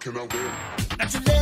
Can I win?